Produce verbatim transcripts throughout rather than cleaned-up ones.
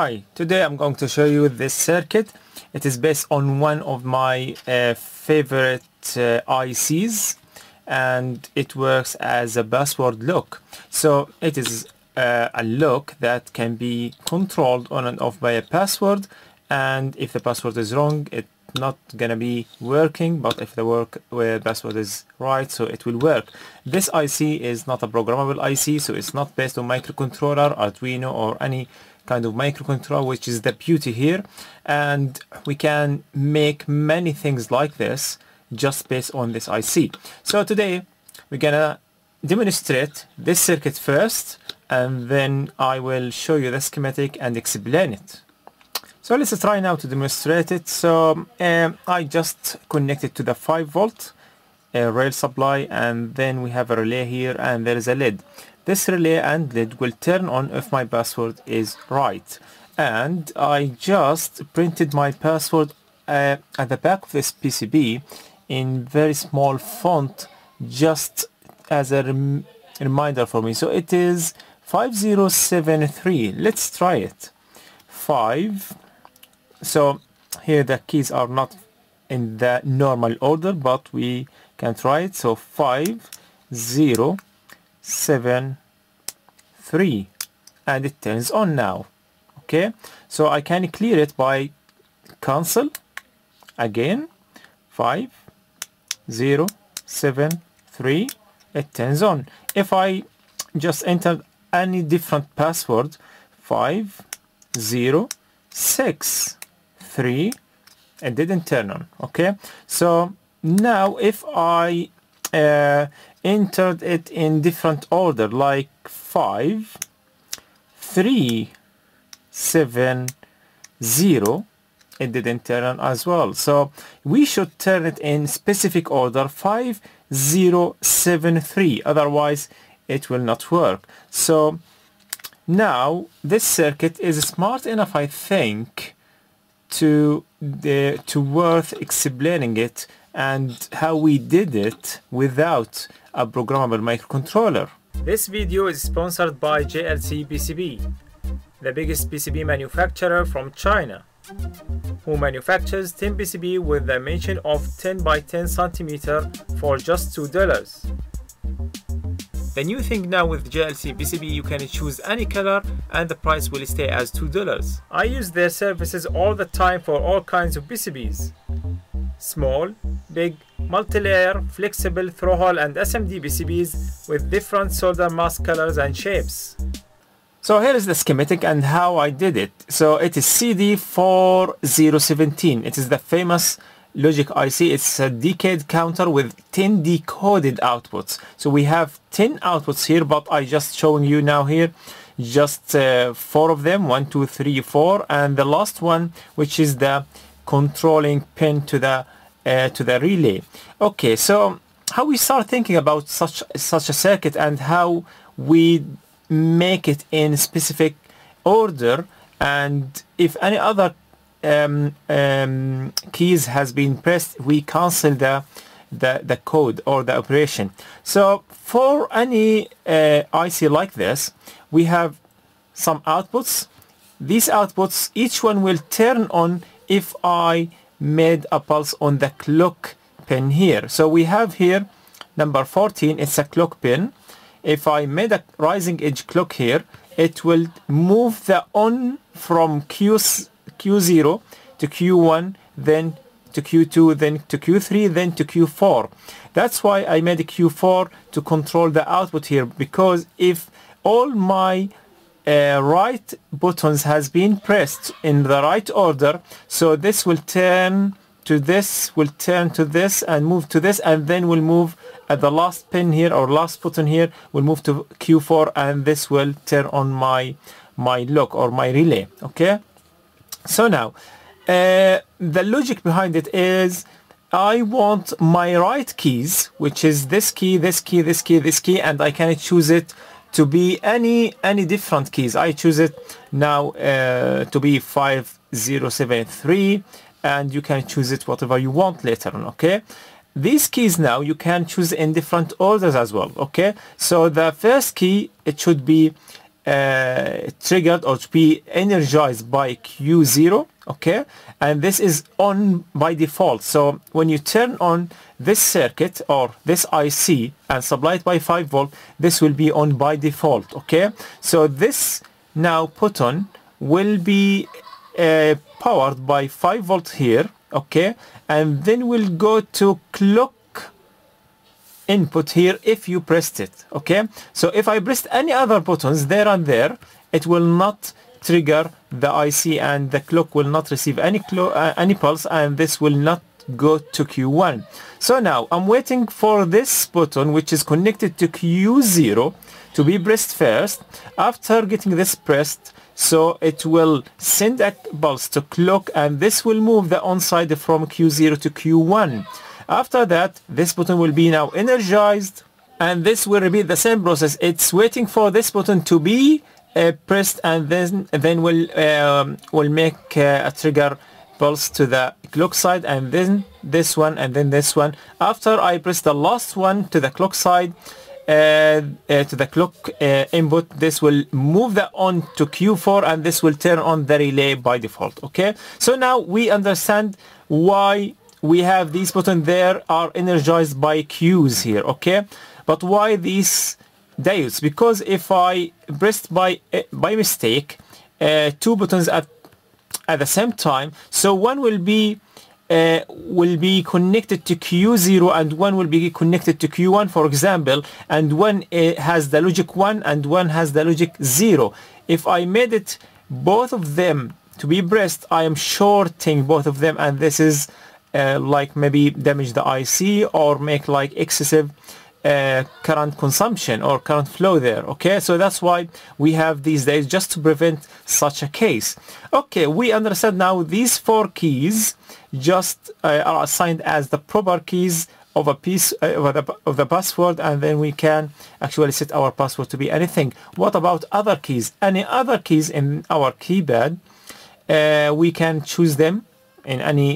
Hi, today I'm going to show you this circuit. It is based on one of my uh, favorite uh, I Cs, and it works as a password lock. So it is uh, a lock that can be controlled on and off by a password, and if the password is wrong it's not gonna be working, but if the work where password is right, so it will work. This I C is not a programmable I C, so it's not based on microcontroller, Arduino, or any kind of microcontroller, which is the beauty here. And we can make many things like this just based on this I C. So today we're gonna demonstrate this circuit first, and then I will show you the schematic and explain it. So let's try now to demonstrate it. So um, I just connected to the five volt uh, rail supply, and then we have a relay here, and there is a L E D. This relay and L E D will turn on if my password is right. And I just printed my password uh, at the back of this P C B in very small font, just as a rem reminder for me. So it is five zero seven three. Let's try it. Five. So here the keys are not in the normal order, but we can try it. So five zero seven three, and it turns on now. Okay, so I can clear it by cancel again. Five zero seven three, it turns on. If I just enter any different password, five zero six three, it didn't turn on. Okay, so now if I uh, entered it in different order, like five three seven zero, it didn't turn on as well. So we should turn it in specific order, five zero seven three, otherwise it will not work. So now this circuit is smart enough, I think, to the to worth explaining it and how we did it without a programmable microcontroller. This video is sponsored by J L C P C B, the biggest P C B manufacturer from China, who manufactures ten P C B with a dimension of ten by ten centimeters for just two dollars. The new thing now with J L C P C B, you can choose any color and the price will stay as two dollars. I use their services all the time for all kinds of P C Bs. Small, big, multi-layer, flexible, throw-hole and S M D P C Bs with different solder mask colors and shapes. So here is the schematic and how I did it. So it is C D four zero one seven. It is the famous logic I C. It's a decade counter with ten decoded outputs. So we have ten outputs here, but I just showing you now here just uh, four of them, one two three four, and the last one, which is the controlling pin to the uh, to the relay. Okay, so how we start thinking about such such a circuit and how we make it in specific order, and if any other Um, um, keys has been pressed, we cancel the, the the code or the operation. So for any uh, I C like this, we have some outputs. These outputs, each one will turn on if I made a pulse on the clock pin here. So we have here number fourteen, it's a clock pin. If I made a rising edge clock here, it will move the on from Q's Q zero to Q one, then to Q two, then to Q three, then to Q four. That's why I made a Q four to control the output here, because if all my uh, right buttons has been pressed in the right order, so this will turn to this, will turn to this, and move to this, and then will move at the last pin here or last button here, will move to Q four, and this will turn on my my lock or my relay. Okay. So now, uh, the logic behind it is I want my right keys, which is this key, this key, this key, this key, and I can choose it to be any any different keys. I choose it now uh, to be five zero seven three, and you can choose it whatever you want later on, okay? These keys now you can choose in different orders as well, okay? So the first key, it should be uh, triggered or to be energized by Q zero, okay, and this is on by default. So when you turn on this circuit or this I C and supply it by five volt, this will be on by default, okay. So this now put on will be uh, powered by five volt here, okay, and then we'll go to clock input here if you pressed it, okay. So if I pressed any other buttons there and there, it will not trigger the I C and the clock will not receive any uh, any pulse, and this will not go to Q one. So now I'm waiting for this button which is connected to Q zero to be pressed first. After getting this pressed, so it will send a pulse to clock, and this will move the on side from Q zero to Q one. After that, this button will be now energized, and this will repeat the same process. It's waiting for this button to be uh, pressed, and then then will um, will make uh, a trigger pulse to the clock side, and then this one, and then this one. After I press the last one to the clock side, Uh, uh, to the clock uh, input, this will move that on to Q four, and this will turn on the relay by default, okay. So now we understand why we have these buttons there are energized by Q's here, okay, but why these diodes? Because if I pressed by uh, by mistake uh, two buttons at at the same time, so one will be Uh, will be connected to Q zero and one will be connected to Q one, for example, and one uh, has the logic one and one has the logic zero. If I made it both of them to be pressed, I am shorting both of them, and this is uh, like maybe damage the I C or make like excessive uh, current consumption or current flow there, okay. So that's why we have these diodes, just to prevent such a case, okay. We understand now these four keys just uh, are assigned as the proper keys of a piece uh, of, the, of the password, and then we can actually set our password to be anything. What about other keys? Any other keys in our keypad, uh, we can choose them in any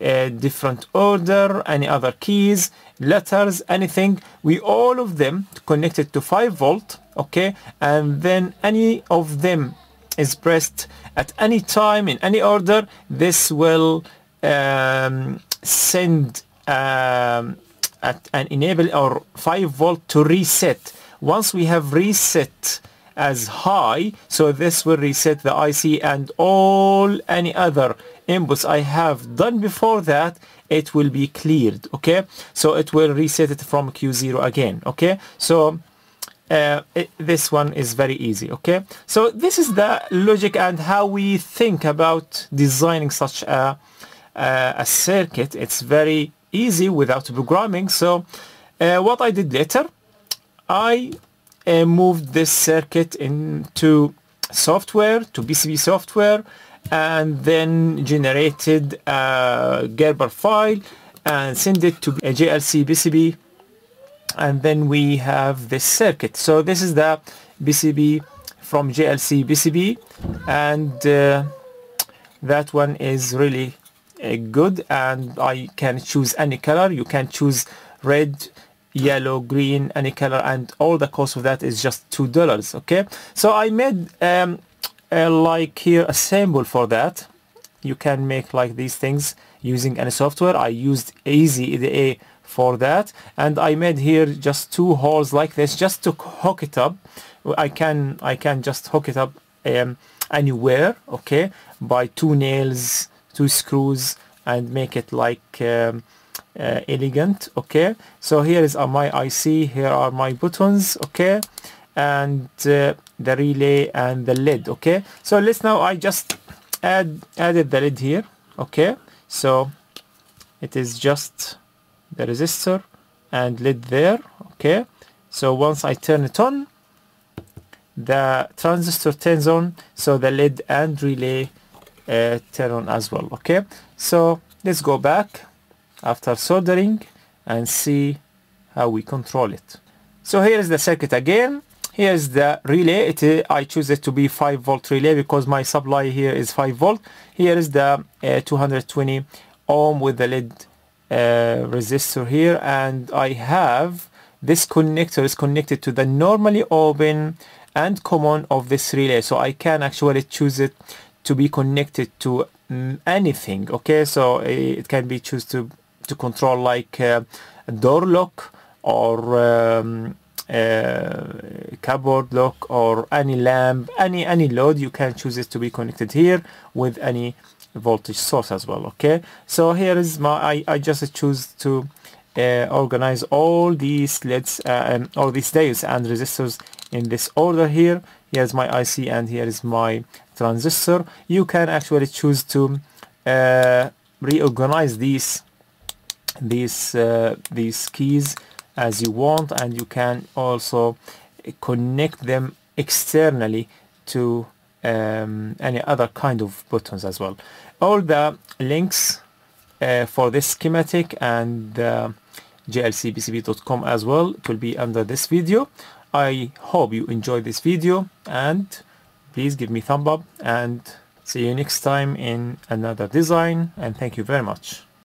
uh, different order, any other keys, letters, anything. We all of them connected to five volt, okay, and then any of them is pressed at any time in any order, this will um, send um, at an enable or five volt to reset. Once we have reset as high, so this will reset the I C and all any other inputs I have done before that, it will be cleared, okay. So it will reset it from Q zero again, okay. So Uh, it, this one is very easy, okay. So this is the logic and how we think about designing such a, uh, a circuit. It's very easy without programming. So uh, what I did later, I uh, moved this circuit into software, to P C B software, and then generated a Gerber file and send it to a J L C P C B, and then we have this circuit. So this is the P C B from J L C P C B, and uh, that one is really uh, good, and I can choose any color. You can choose red, yellow, green, any color, and all the cost of that is just two dollars, okay. So I made um, uh, like here a symbol for that. You can make like these things using any software. I used EasyEDA for that, and I made here just two holes like this just to hook it up. I can I can just hook it up um, anywhere, okay, by two nails, two screws, and make it like um, uh, elegant, okay. So here is uh, my I C, here are my buttons, okay, and uh, the relay and the lid, okay. So let's now I just add added the lid here, okay. So it is just the resistor and lid there, okay. So once I turn it on, the transistor turns on, so the lid and relay uh, turn on as well, okay. So let's go back after soldering and see how we control it. So here is the circuit again. Here is the relay. It is, I choose it to be five volt relay because my supply here is five volt. Here is the uh, two hundred twenty ohm with the lid Uh, resistor here, and I have this connector is connected to the normally open and common of this relay, so I can actually choose it to be connected to um, anything. Okay, so it can be choose to to control like uh, a door lock or um, Uh, cupboard lock or any lamp, any any load. You can choose it to be connected here with any voltage source as well. Okay, so here is my I, I just choose to uh, organize all these LEDs uh, and all these diodes and resistors in this order. Here here's my I C and here is my transistor. You can actually choose to uh, reorganize these these uh, these keys as you want, and you can also connect them externally to um, any other kind of buttons as well. All the links uh, for this schematic and uh, J L C P C B dot com as well, it will be under this video. I hope you enjoyed this video, and please give me a thumb up, and see you next time in another design, and thank you very much.